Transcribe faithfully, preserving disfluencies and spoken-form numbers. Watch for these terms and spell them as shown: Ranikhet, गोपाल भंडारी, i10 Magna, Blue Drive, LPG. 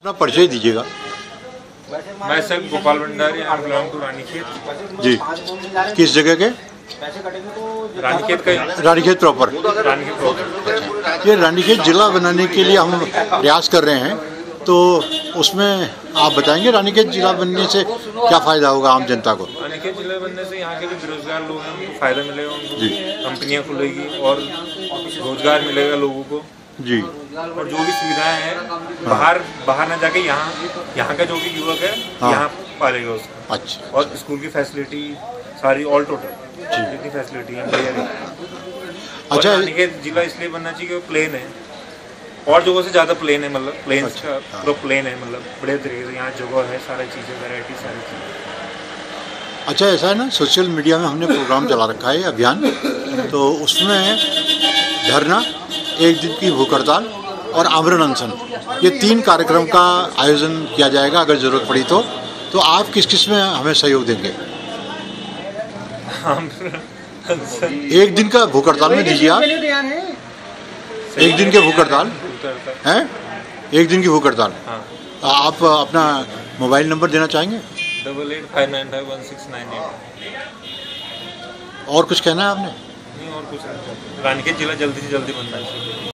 अपना परिचय दीजिएगा। मैं sir गोपाल भंडारी, I belong to Ranikhet. जी, किस जगह के? रानीखेत का, रानीखेत प्रॉपर। ये रानीखेत जिला बनाने के लिए हम प्रयास कर रहे हैं, तो उसमें आप बताएंगे रानीखेत जिला बनने से क्या फ़ायदा होगा आम जनता को? रानीखेत जिला बनने से यहाँ के जो बेरोजगार लोग हैं उनको फ़ायदा मिलेगा, उनको कंपनियाँ खुलेगी और रोजगार मिलेगा लोगों को जी, और जो भी सुविधाएं हैं बाहर बाहर ना जाके यहाँ यहाँ का जो भी युवक है यहाँ पालेगा उसको। अच्छा, और स्कूल की फैसिलिटी सारी ऑल टोटल जितनी फैसिलिटी है प्लेयर है। अच्छा, रानीखेत जिला इसलिए बनना चाहिए क्योंकि प्लेन है, और जगहों से ज़्यादा प्लेन है, मतलब प्लेन अच्छा पूरा प्लेन है, मतलब बड़े तरीके से यहाँ जगह है, सारी चीज़ें वेराइटी सारी चीज़ें। अच्छा, ऐसा है ना, सोशल मीडिया में हमने प्रोग्राम चला रखा है अभियान, तो उसमें धरना, एक दिन की भूख हड़ताल और आमरण अनशन, ये तीन कार्यक्रम का आयोजन किया जाएगा अगर ज़रूरत पड़ी तो। तो आप किस किस में हमें सहयोग देंगे? एक दिन का भूख हड़ताल में दीजिए आप। एक दिन के भूख हड़ताल है, एक दिन की भूख हड़ताल। आप अपना मोबाइल नंबर देना चाहेंगे? Double eight five nine five one six nine eight. और कुछ कहना है आपने? रानीखेत जिला जल्दी से जल्दी बनना है।